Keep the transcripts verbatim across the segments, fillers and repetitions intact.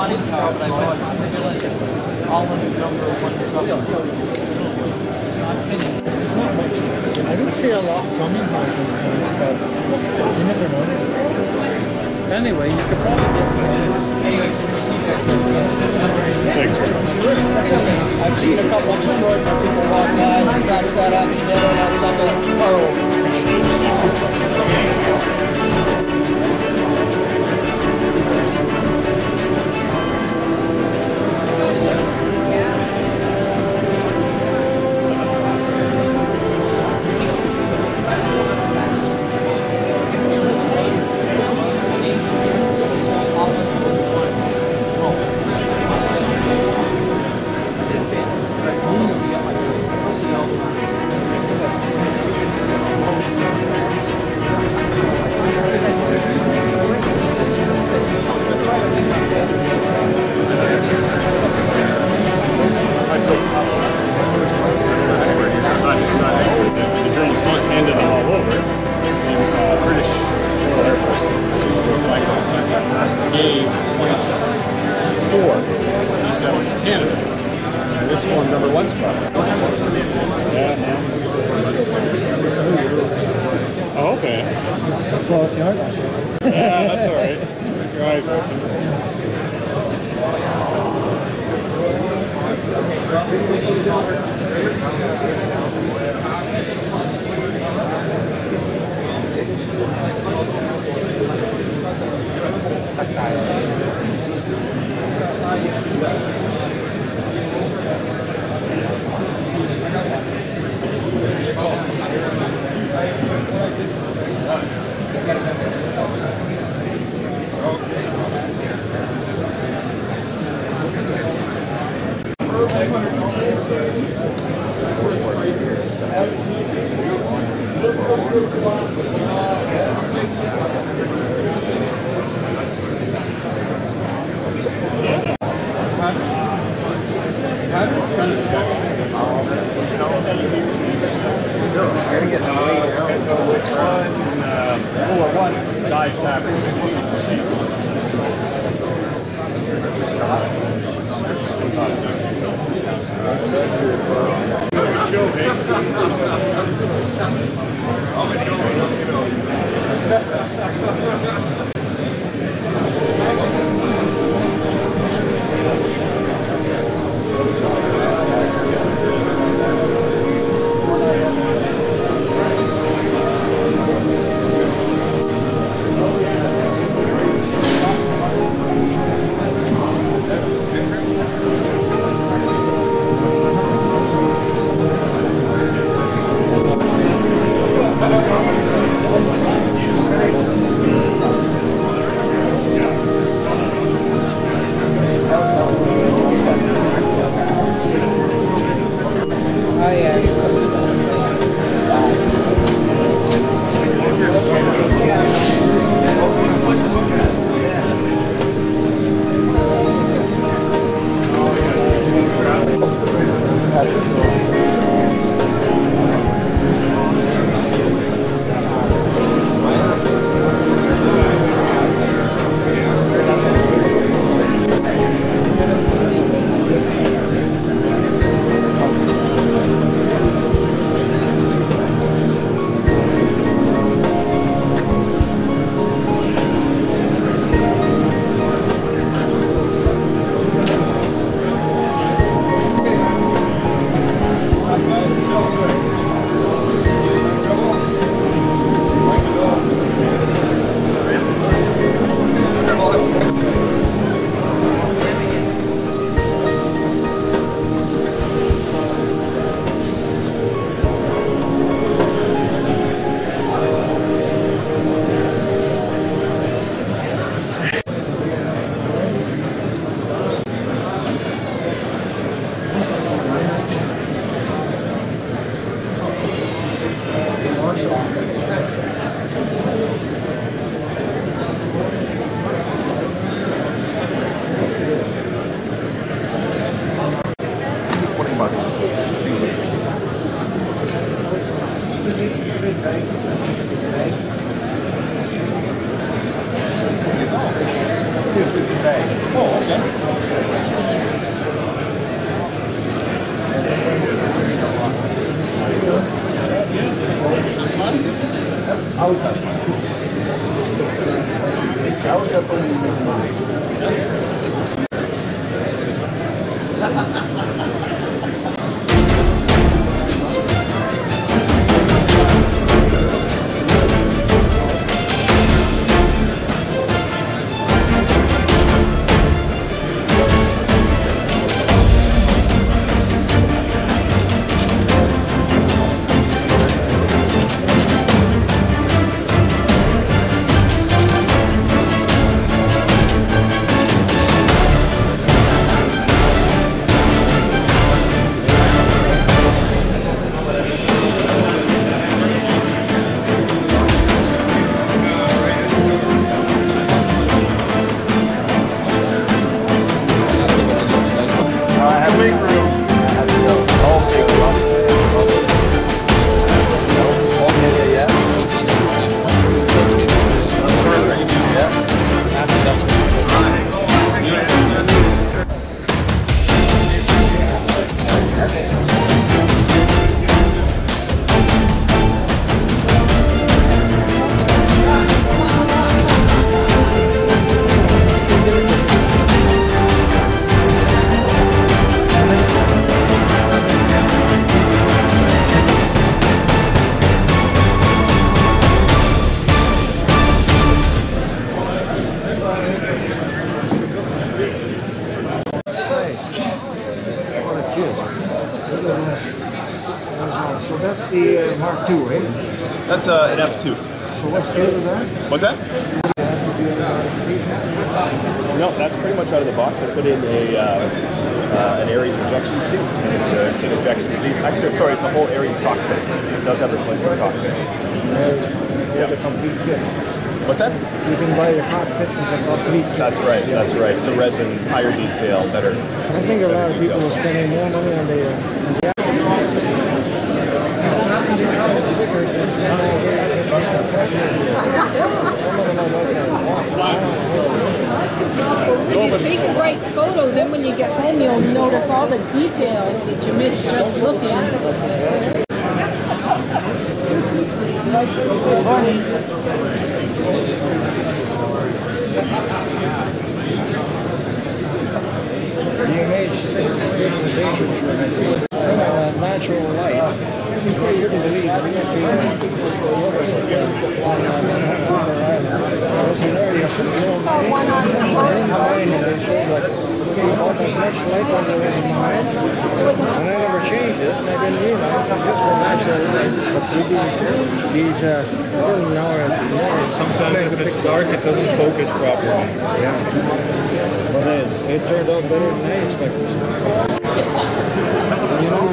awning tower, but I bought it. I realized it's all under number one. It's not finished. It's not much. I don't see a lot coming by this point, but you never know. Anyway, you could probably get it. Anyways, we'll see you guys next time. Thanks very much. I've seen a couple destroyed by people walk by, and that's that accidental or something. Oh. Okay. So that's the uh, Mark two, right? That's uh, an F two. So what's the other that? What's that? No, that's pretty much out of the box. I put in a uh, uh, an Ares injection seat. It's an injection seat. Actually, sorry, it's a whole Ares cockpit. It does have a replacement cockpit. Yeah, the complete kit. What's that? You can buy the cockpit as a complete kit. That's right, yeah. That's right. It's a resin, higher detail, better. I think a lot of people detail. are spending more money on the... Uh, on the If you take the right photo, then when you get home, you'll notice all the details that you missed just looking. Natural light. You can believe we must be I never changed it, and I didn't need it. It's just a natural light. But these uh, films now are now. Sometimes if it's dark, it doesn't focus properly. Yeah. But it, it turned out better than I expected. You know,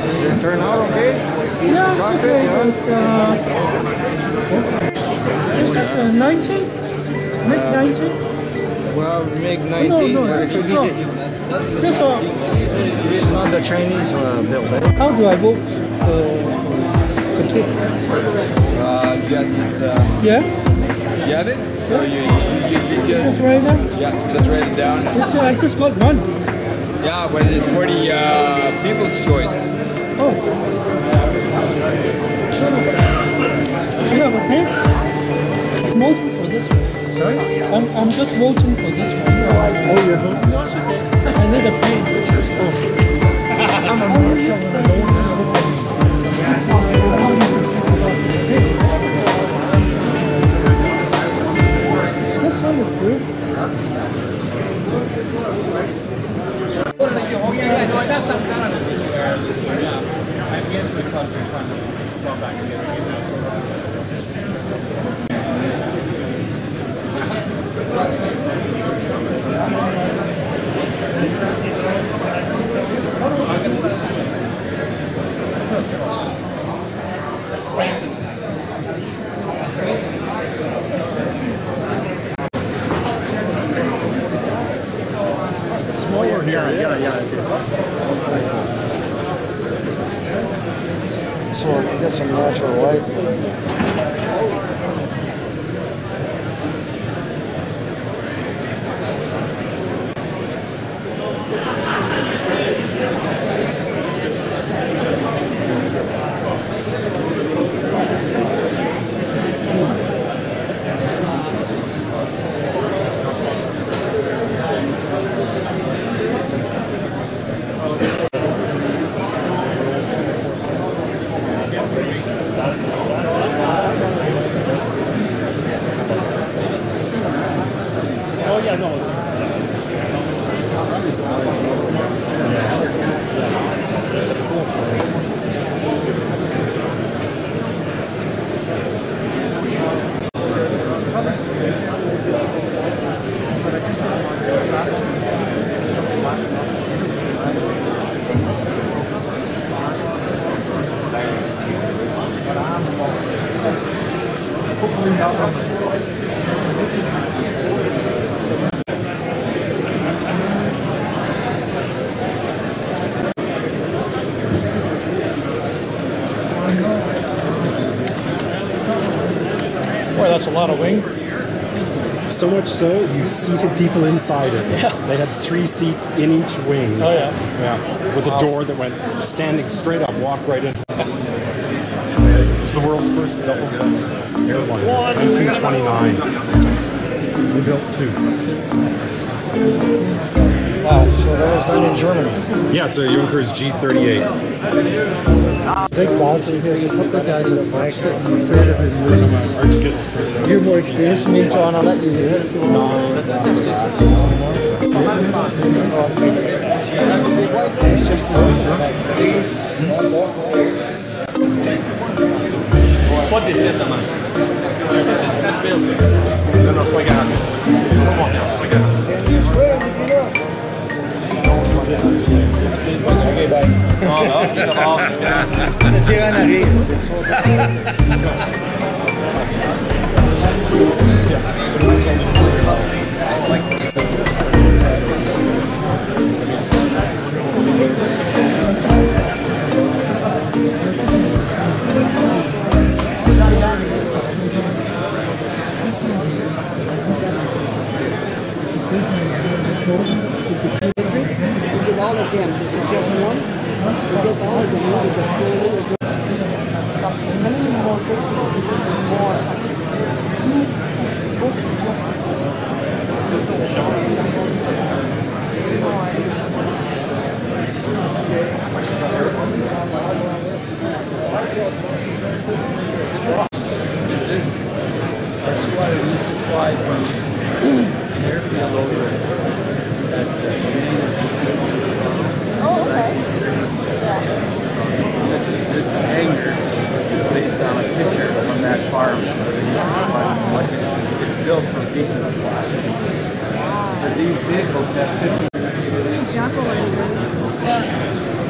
Did it turn out okay? Yeah, it's okay, but uh, this is a nineteen? MiG nineteen? Well, MiG nineteen, no, no, but this it could be the... This uh, it's not the Chinese uh, build. How do I vote uh, the kit? Uh, you have this, uh, yes. You have it? Yeah. So you, you, you, you, you just write it down? Yeah, just write it down. It's, uh, I just got one. Yeah, but it's for the uh, people's choice. Oh. You have a pen? I'm voting for this one. Sorry? I'm, I'm just voting for this one. Oh, you're voting for this one? I need a pen. Oh. I'm a merchant. This one is good. Here, yeah, yeah. get some natural light. That's a lot of wing. So much so, you seated people inside it. Yeah. They had three seats in each wing. Oh yeah. Yeah. With a door that went standing straight up, walked right into that. It's the world's first double gun airliner. nineteen twenty-nine. We built two. Wow. So that was done in Germany. Yeah, it's a Junkers G thirty-eight. They falter because a couple of guys have watched it. I'm afraid of it. You're more experienced than me, John. I'll let you do it. No. This is an Ares. All of them. This is just one. We get all of them, we get a little bit more this, our squad used to fly from the airfield over at the oh, okay. This, this hangar is based on a picture from that farm where they used to find electric. It's built from pieces of plastic. But these vehicles have fifty.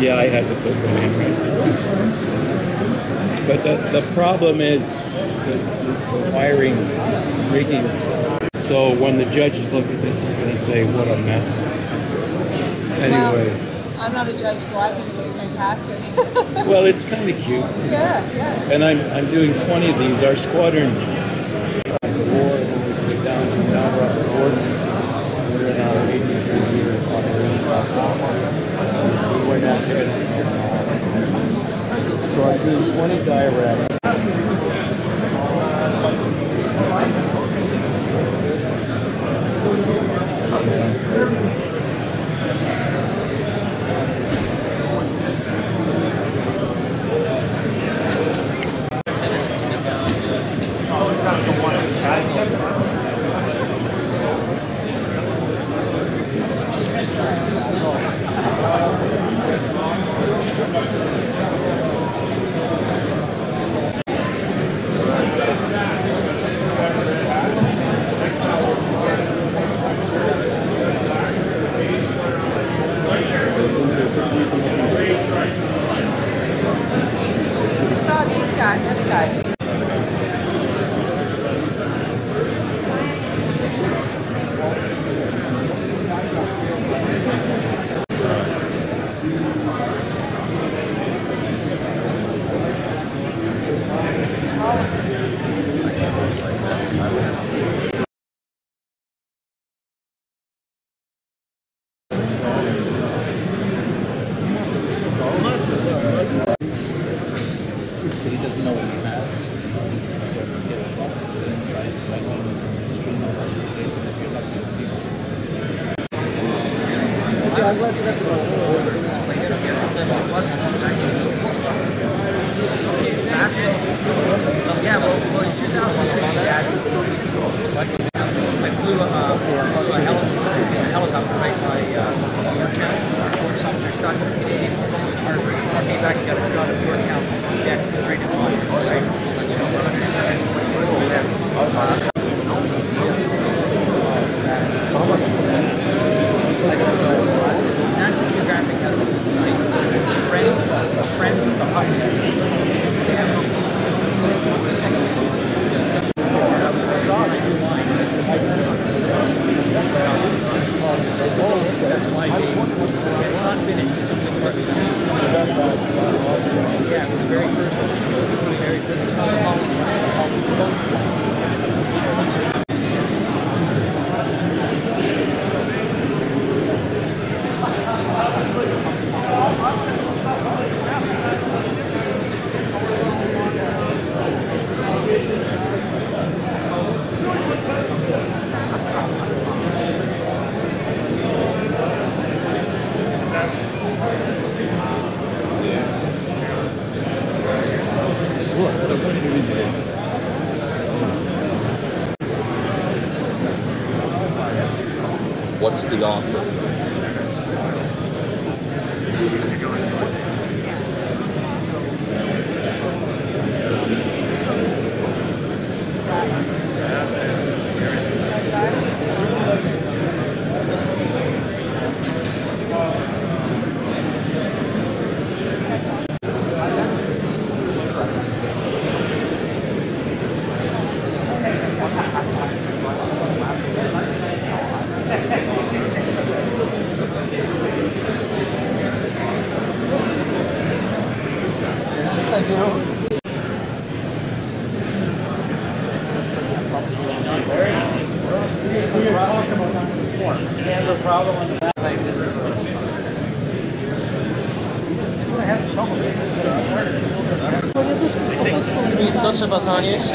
Yeah, I had to put them in. Right? But the, the problem is the, the wiring is rigging. So when the judges look at this, they're going to say, what a mess. Anyway. Wow. I'm not a judge, so I think it looks fantastic. Well, it's kind of cute. Yeah, yeah. And I'm I'm doing twenty of these. Our squadron, uh, war, we're down down off the board. We're now eighty-three year on the road. We went out there this morning. So I'm doing twenty dioramas. What's the offer? Nic, to trzeba zanieść. It's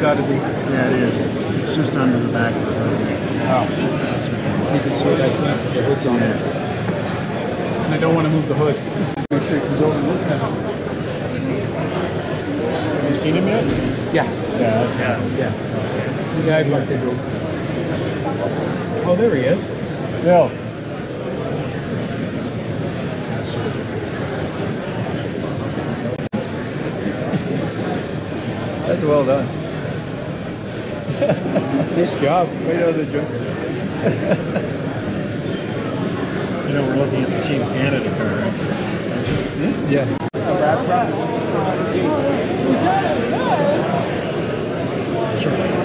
got to be. Yeah, it is. It's just under the back of the hood. You can see that the hood's on there. And I don't want to move the hood. Make sure it comes over and looks at it. Have you seen him yet? Yeah. Yeah. Okay. Yeah. yeah. The guy blocked the door. Oh, there he is. No. Yeah. That's well done. Nice job. Right out of the junker. You know, we're looking at the Team Canada car, right? Hmm? Yeah. Sure.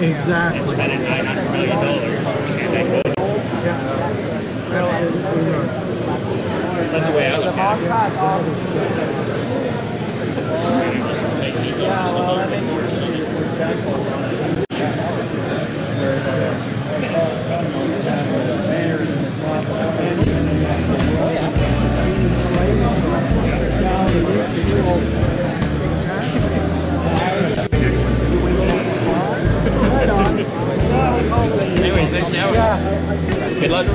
Exactly. And spending nine hundred million dollars and they would. Yeah. That's the way I look at it. Yeah. Anyways, nice hour. Good luck.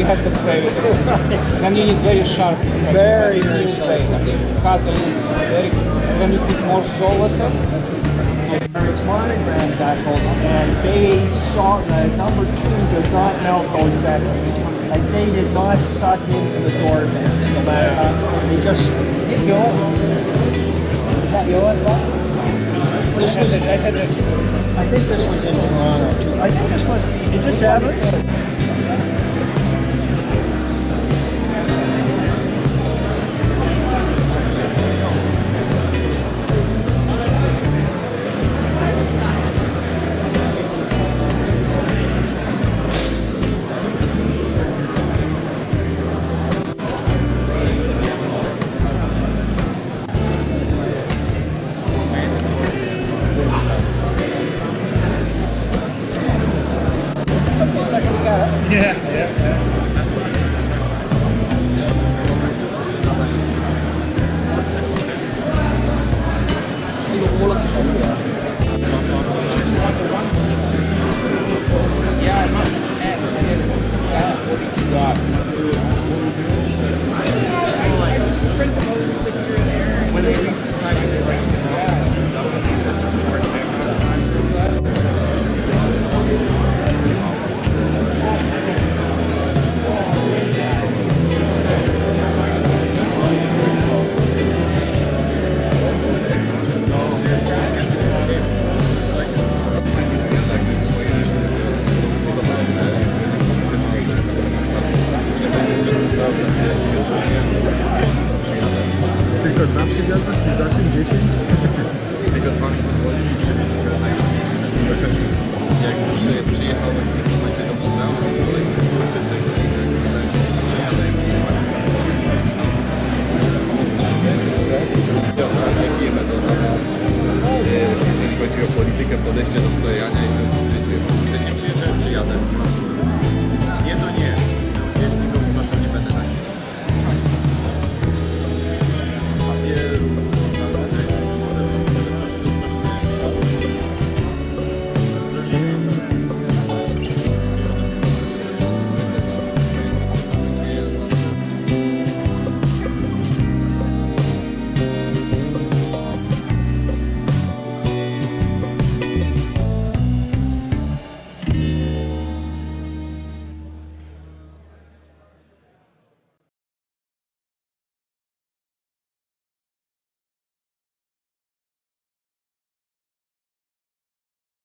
you have to play with it. Then it is very sharp. Like very, very sharp. Play. Then you cut it, very good. Then you put more solace. Electronic brand backholes, and they saw that number two did not melt those backholes. Like they did not suck into the door vents, no matter how. They just, you know, is that your thought? This was, I think this, I think this was in Toronto too. I think this was, is this Abbott? Yeah, yeah, yeah.